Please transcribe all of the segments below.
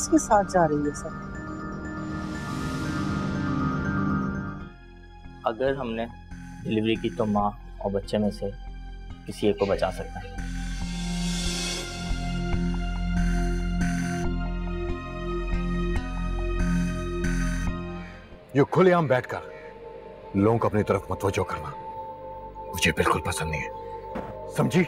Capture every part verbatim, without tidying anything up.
किस के साथ जा रही है सर? अगर हमने डिलीवरी की तो माँ और बच्चे में से किसी एक को बचा सकता है। ये खुलेआम बैठकर लोगों को अपनी तरफ मतवजो करना मुझे बिल्कुल पसंद नहीं है, समझी?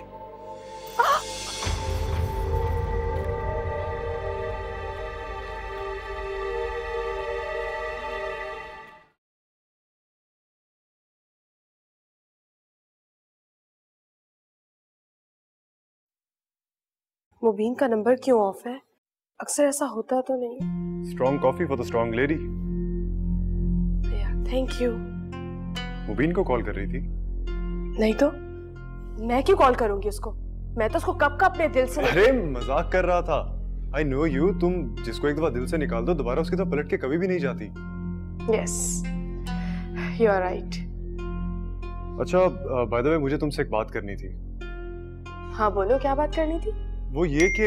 मुबीन का नंबर क्यों ऑफ है? अक्सर ऐसा होता तो नहीं। Strong coffee for the strong lady. भैया थैंक यू। मुबीन को कॉल कर रही थी? नहीं तो मैं क्यों कॉल करूंगी उसको? मैं तो उसको कब का अपने दिल से। अरे मजाक कर रहा था। I know you. तुम जिसको एक दफा दिल से निकाल दो दोबारा उसकी तरफ पलट के कभी भी नहीं जाती। Yes you are right. अच्छा बाय द वे मुझे तुमसे एक बात करनी थी। हाँ बोलो क्या बात करनी थी? वो ये कि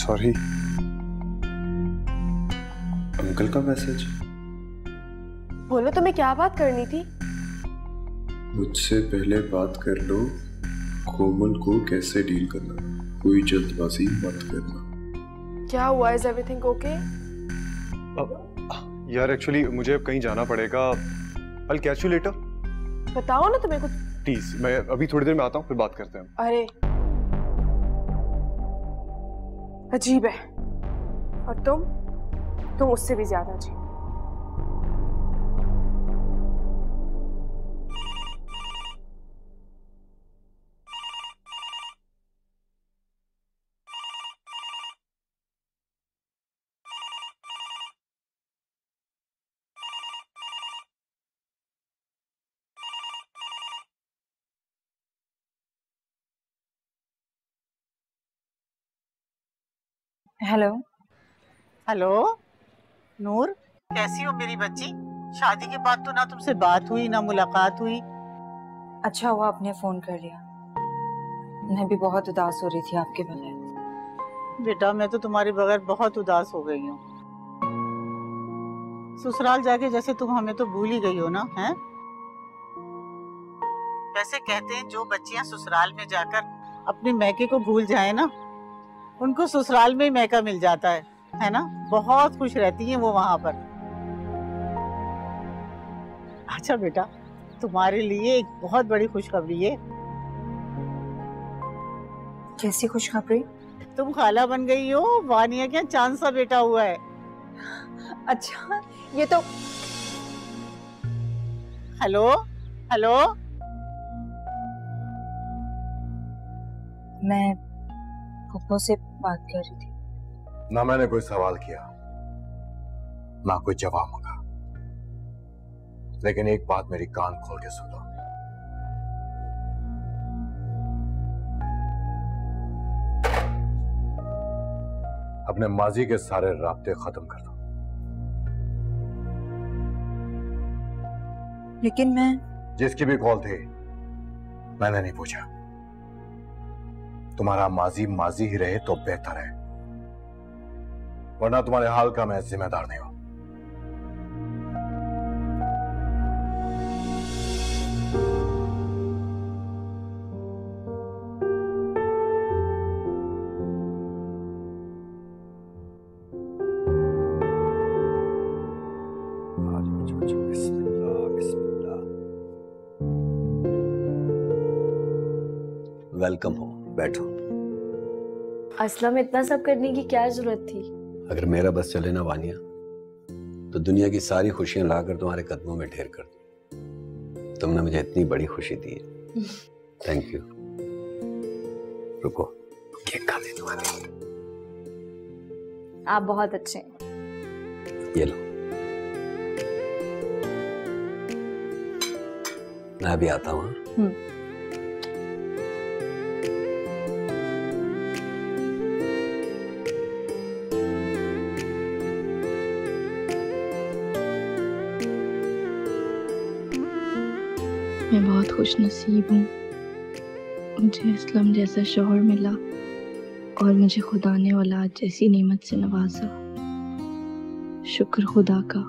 सॉरी अंकल का मैसेज। बोलो तुम्हें क्या बात करनी थी? मुझसे पहले बात कर लो कोमल को कैसे डील करना, कोई जल्दबाजी मत करना। क्या हुआ, इज एवरीथिंग ओके? यार एक्चुअली मुझे अब कहीं जाना पड़ेगा। I'll catch you later. बताओ ना तुम्हें कुछ। प्लीज मैं अभी थोड़ी देर में आता हूँ फिर बात करते हैं। अरे अजीब है और तुम तुम उससे भी ज्यादा अजीब। हेलो हेलो नूर, कैसी हो मेरी बच्ची? शादी के बाद तो ना तुमसे बात हुई ना मुलाकात हुई। अच्छा हुआ आपने फोन कर लिया, मैं भी बहुत उदास हो रही थी आपके बगैर। बेटा मैं तो तुम्हारे बगैर बहुत उदास हो गई हूँ। ससुराल जाके जैसे तुम हमें तो भूल ही गई हो ना हैं? वैसे कहते हैं जो बच्चियाँ ससुराल में जाकर अपने मैके को भूल जाए ना उनको ससुराल में ही मैका मिल जाता है, है ना? बहुत खुश रहती हैं वो वहाँ पर। अच्छा बेटा तुम्हारे लिए एक बहुत बड़ी खुशखबरी है। कैसी खुशखबरी? तुम खाला बन गई हो, वानिया क्या चांद सा बेटा हुआ है। अच्छा ये तो। हेलो हेलो मैं से बात कर रही थी। ना मैंने कोई सवाल किया ना कोई जवाब मांगा, लेकिन एक बात मेरी कान खोल के सुन लो। अपने माजी के सारे राब्ते खत्म कर दो। लेकिन मैं जिसकी भी कॉल थी मैंने नहीं पूछा। तुम्हारा माजी माजी ही रहे तो बेहतर है, वरना तुम्हारे हाल का मैं जिम्मेदार नहीं हूं। वेलकम हो, बैठो। असलम इतना सब करने की क्या जरूरत थी? अगर मेरा बस चले ना वानिया तो दुनिया की सारी खुशियां लाकर तुम्हारे कदमों में ढेर कर दूं। तुमने मुझे इतनी बड़ी खुशी दी है, थैंक यू। रुको केक खा लेती हूं। आप बहुत अच्छे हैं। ये लो मैं भी आता हूँ। मैं बहुत खुश नसीब हूँ, मुझे इस्लाम जैसा शोहर मिला और मुझे खुदा ने औलाद जैसी नेमत से नवाजा। शुक्र खुदा का।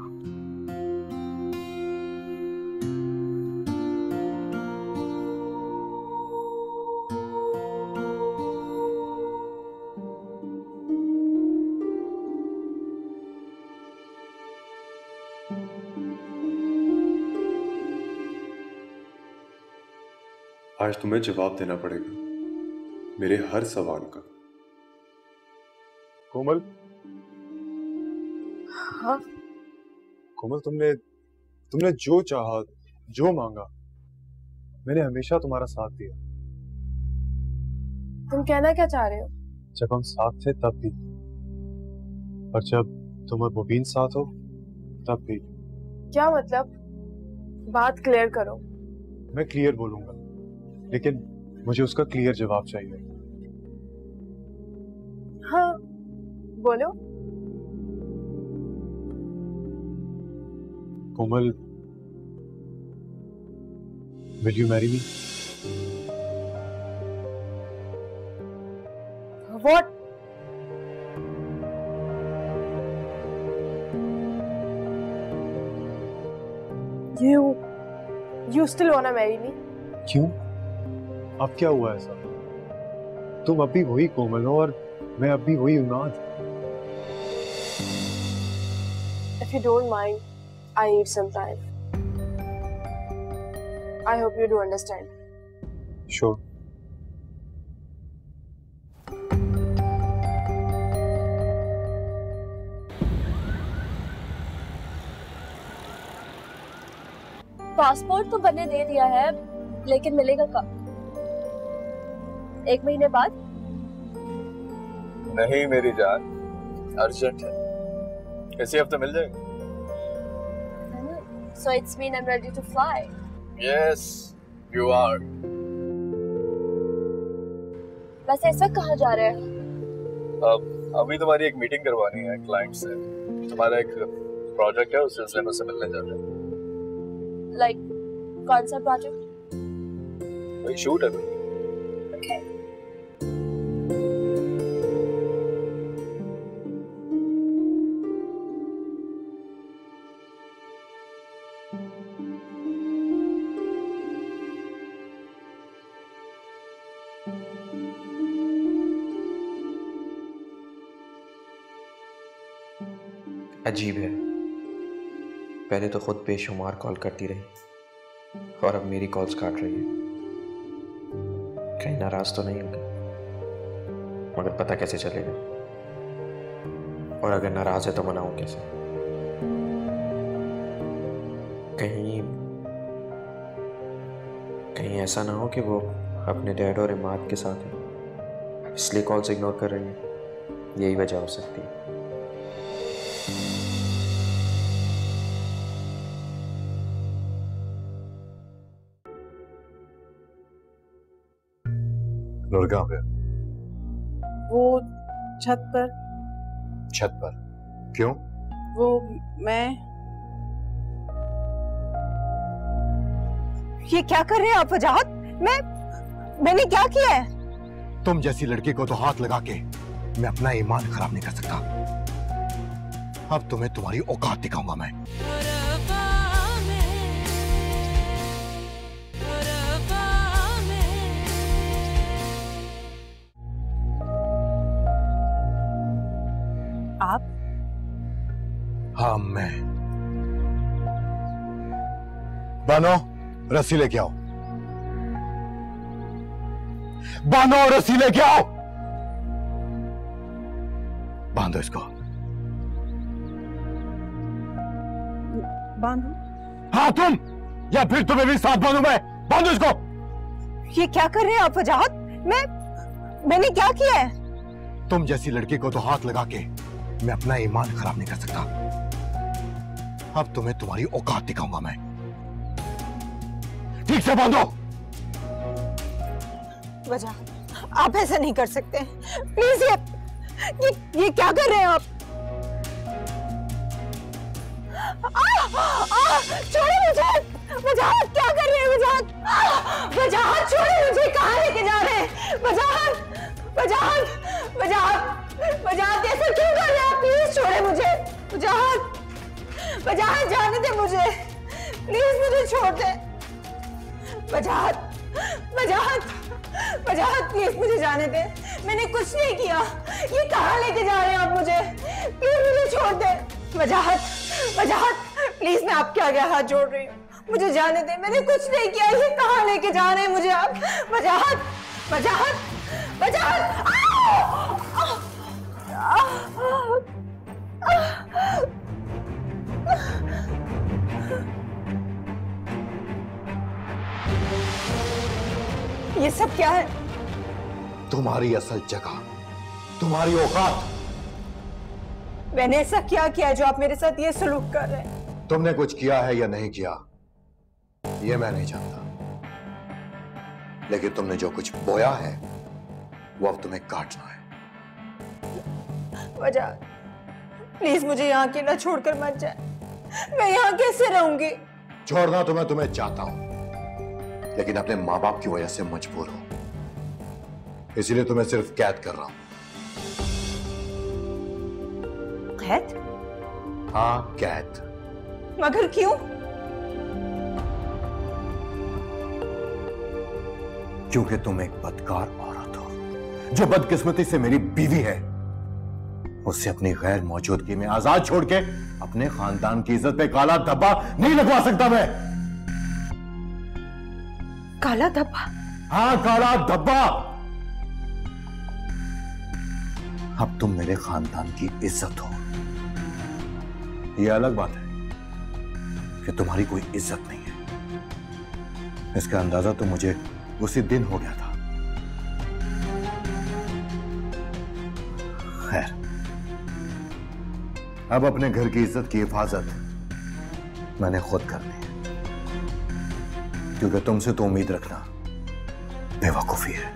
आज तुम्हें जवाब देना पड़ेगा मेरे हर सवाल का। कोमल। हाँ? कोमल, तुमने तुमने जो चाहा, जो मांगा, मैंने हमेशा तुम्हारा साथ दिया। तुम कहना क्या चाह रहे हो? जब हम साथ थे तब भी, और जब तुम और मुबीन साथ हो तब भी। क्या मतलब? बात क्लियर करो। मैं क्लियर बोलूंगा, लेकिन मुझे उसका क्लियर जवाब चाहिए। हाँ बोलो। Komal, will you marry me? What? You you still want to marry me? क्यों? अब क्या हुआ ऐसा? तुम अब भी वही कोमल हो और मैं अब भी वही उन्नाद। If you don't mind, I need some time. I hope you do understand. Sure. Passport तो बने दे दिया है, लेकिन मिलेगा कब? एक महीने बाद? नहीं मेरी जान, अर्जेंट है। इसी हफ्ते मिल जाएगा। So it's mean I'm ready to fly. Yes, you are. वैसे ऐसा कहाँ जा रहे हैं? अब अभी तुम्हारी एक मीटिंग करवानी है क्लाइंट से। तुम्हारा एक प्रोजेक्ट है, उस सिलसिले में से मिलने जा रहे हैं। Like कौन सा प्रोजेक्ट? वही शूट है। Okay. अजीब है, पहले तो खुद बेशुमार कॉल करती रही और अब मेरी कॉल्स काट रही है। कहीं नाराज तो नहीं होगी, मगर पता कैसे चलेगा, और अगर नाराज है तो मनाऊं कैसे? कहीं कहीं ऐसा ना हो कि वो अपने डैड और इमाद के साथ है, इसलिए कॉल्स इग्नोर कर रही है। यही वजह हो सकती है। वो छत पर। छत पर? क्यों? वो मैं। ये क्या कर रहे हैं आप वजाहत? मैं मैंने क्या किया है? तुम जैसी लड़की को तो हाथ लगा के मैं अपना ईमान खराब नहीं कर सकता। अब तुम्हें तुम्हारी औकात दिखाऊंगा मैं। हाँ मैं। बानो, रस्सी लेके आओ। बानो, रस्सी लेके आओ। बांधो इसको। बांधो? हाँ तुम, या फिर तुम्हें भी साथ बांधू मैं। बांधो इसको। ये क्या कर रहे हैं आप वजाहत? मैं मैंने क्या किया है? तुम जैसी लड़की को तो हाथ लगा के मैं अपना ईमान खराब नहीं कर सकता। अब तुम्हें तुम्हारी औकात दिखाऊंगा मैं। ठीक से बांधो। वजाहत, आप ऐसा नहीं कर सकते, प्लीज। ये, ये ये क्या कर रहे हैं आप? छोड़ो मुझे। वजाहत क्या कर रहे हैं? वजाहत वजाहत छोड़ो मुझे। कहाँ लेके जा रहे हैं? वजाहत वजाहत वजाहत जाने दे मुझे, प्लीज मुझे छोड़ दे। वजाहत वजाहत वजाहत प्लीज मुझे जाने दे, मैंने कुछ नहीं किया। ये कहाँ लेके जा रहे हैं आप मुझे? प्लीज मुझे छोड़ दे। वजाहत वजाहत प्लीज, मैं आपके आगे हाथ जोड़ रही हूँ, मुझे जाने दे, मैंने कुछ नहीं किया। ये कहाँ लेके जा रहे हैं मुझे आप? वजाहत वजाहत वजाहत ये सब क्या है? तुम्हारी असल जगह, तुम्हारी औकात। मैंने ऐसा क्या किया जो आप मेरे साथ ये सलूक कर रहे हैं? तुमने कुछ किया है या नहीं किया ये मैं नहीं जानता, लेकिन तुमने जो कुछ बोया है वो अब तुम्हें काटना है। वजाहत प्लीज मुझे यहाँ अकेला छोड़कर मत जाए, मैं यहाँ कैसे रहूंगी? छोड़ना तो मैं तुम्हें चाहता हूं, लेकिन अपने माँ बाप की वजह से मजबूर हो, इसीलिए तुम्हें सिर्फ कैद कर रहा हूं। कैद? हाँ कैद। मगर क्यों? क्योंकि तुम एक बदकार औरत हो, जो बदकिस्मती से मेरी बीवी है, उससे अपनी गैर मौजूदगी में आजाद छोड़ के अपने खानदान की इज्जत पे काला धब्बा नहीं लगवा सकता मैं। काला धब्बा? हाँ काला धब्बा। अब तुम मेरे खानदान की इज्जत हो, यह अलग बात है कि तुम्हारी कोई इज्जत नहीं है। इसका अंदाजा तो मुझे उसी दिन हो गया था। खैर अब अपने घर की इज्जत की हिफाजत मैंने खुद करनी है, क्योंकि तुमसे तो उम्मीद रखना बेवकूफी है।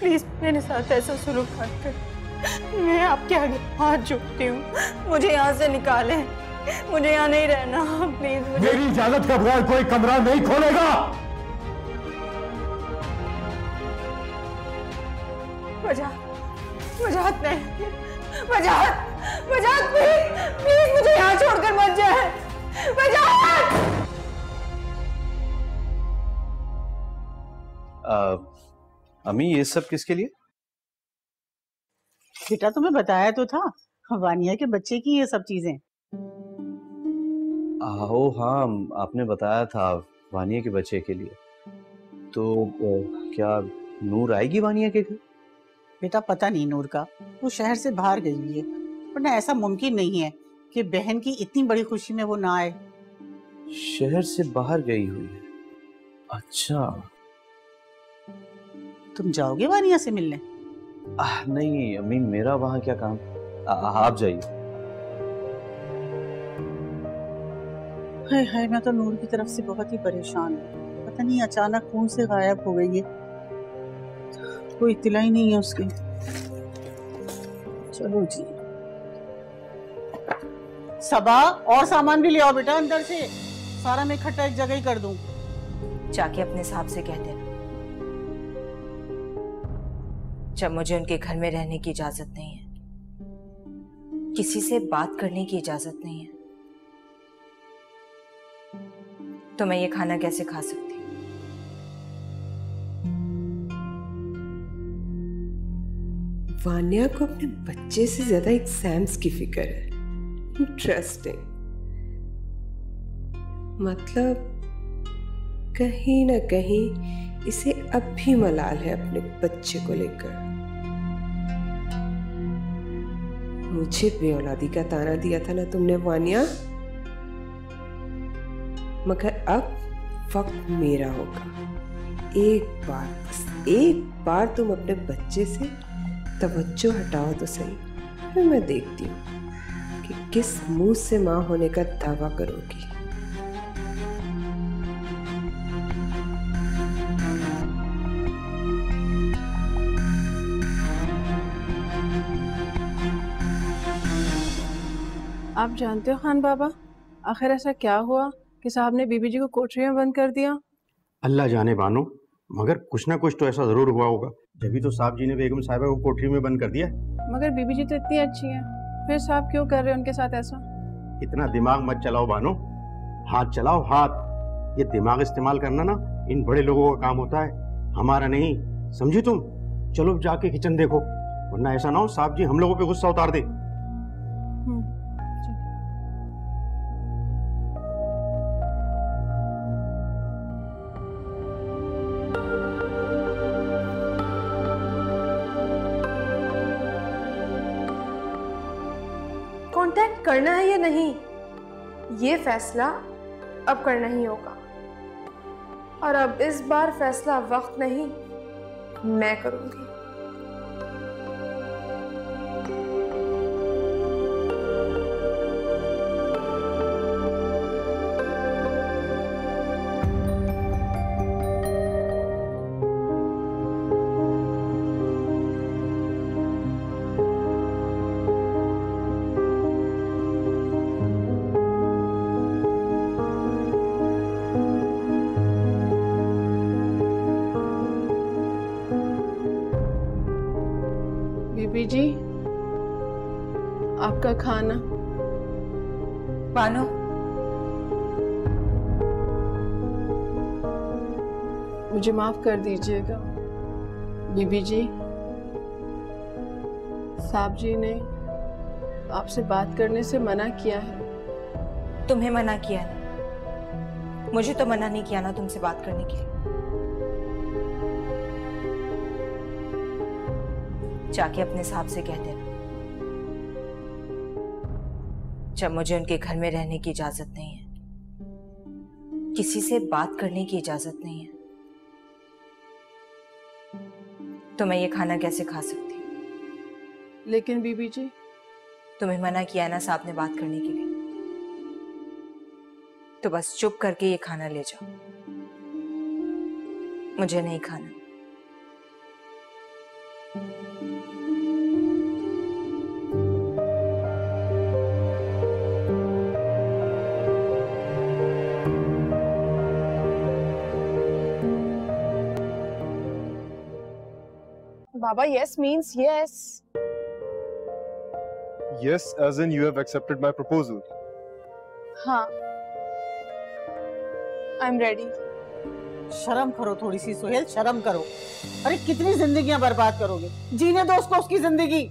प्लीज मेरे साथ ऐसा सलूक मत करो, मैं आपके आगे हाथ जोड़ती हूँ, मुझे यहाँ से निकालें, मुझे यहाँ नहीं रहना प्लीज। मुझे मेरी इजाजत के बगैर कोई कमरा नहीं खोलेगा। वजाहत वजाहत नहीं, वजाहत वजाहत प्लीज प्लीज मुझे यहाँ छोड़कर मत जाए। वजाहत! अम्मी ये सब किसके लिए? बेटा तुम्हें बताया तो था, वानिया के बच्चे की ये सब चीजें। ओ हाँ आपने बताया था वानिया के बच्चे के लिए, तो क्या नूर आएगी वानिया के घर? बेटा पता नहीं नूर का, वो शहर से बाहर गई हुई है, वरना ऐसा मुमकिन नहीं है कि बहन की इतनी बड़ी खुशी में वो ना आए। शहर से बाहर गई हुई है? अच्छा तुम जाओगे वानिया से मिलने? आ, नहीं अम्मी मेरा वहाँ क्या काम, आ, आप जाइए। हाय हाय मैं तो नूर की तरफ से बहुत ही परेशान हूँ, पता नहीं अचानक कौन से गायब हो गई है, कोई इत्तला ही नहीं है उसकी। चलो जी सबा और सामान भी ले आओ बेटा अंदर से, सारा मैं इकट्ठा एक जगह ही कर दूं। जाके अपने साहब से कह देना जब मुझे उनके घर में रहने की इजाजत नहीं है, किसी से बात करने की इजाजत नहीं है, तो मैं ये खाना कैसे खा सकती? वानिया को अपने बच्चे से ज्यादा एग्जाम्स की फिक्र है। इंटरेस्टिंग, मतलब कहीं ना कहीं इसे अब भी मलाल है अपने बच्चे को लेकर। मुझे बेऔलादी का ताना दिया था ना तुमने वानिया, मगर अब वक्त मेरा होगा। एक बार बस एक बार तुम अपने बच्चे से तवज्जो हटाओ तो सही, फिर मैं देखती हूँ कि किस मुंह से माँ होने का दावा करोगी। आप जानते हो खान बाबा आखिर ऐसा क्या हुआ कि साहब ने बीबी जी को कोठरी में बंद कर दिया? अल्लाह जाने बानो, मगर कुछ ना कुछ तो ऐसा जरूर हुआ होगा, जबी तो साहब जी ने बेगम साहिबा को कोठरी में बंद कर दिया। मगर बीबी जी तो इतनी अच्छी हैं, फिर साहब क्यों कर रहे हैं उनके साथ ऐसा? इतना दिमाग मत चलाओ भानु, हाथ चलाओ हाथ। ये दिमाग इस्तेमाल करना ना इन बड़े लोगों का काम होता है, हमारा नहीं, समझी तुम? चलो जाके किचन देखो, वरना ऐसा ना हो साहब जी हम लोगों पे गुस्सा उतार दे। कॉन्टैक्ट करना है या नहीं, ये फैसला अब करना ही होगा, और अब इस बार फैसला वक्त नहीं, मैं करूंगी। जी, आपका खाना। बानो, मुझे माफ कर दीजिएगा बीबी जी, साहब जी ने आपसे बात करने से मना किया है। तुम्हें मना किया ना, मुझे तो मना नहीं किया ना तुमसे बात करने के लिए। जाके अपने साहब से कह देना जब मुझे उनके घर में रहने की इजाजत नहीं है, किसी से बात करने की इजाजत नहीं है, तो मैं ये खाना कैसे खा सकती हूँ? लेकिन बीबी जी, तुम्हें मना किया ना साहब ने बात करने के लिए, तो बस चुप करके ये खाना ले जाओ, मुझे नहीं खाना। Baba, yes means yes. Yes, as in you have accepted my proposal. हाँ, I'm ready. शर्म करो थोड़ी सी सोहेल, शर्म करो। अरे कितनी जिंदगियां बर्बाद करोगे? जीने दो उसको उसकी जिंदगी।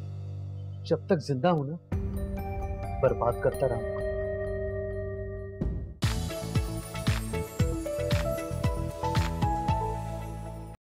जब तक जिंदा हूँ ना बर्बाद करता रहूँगा।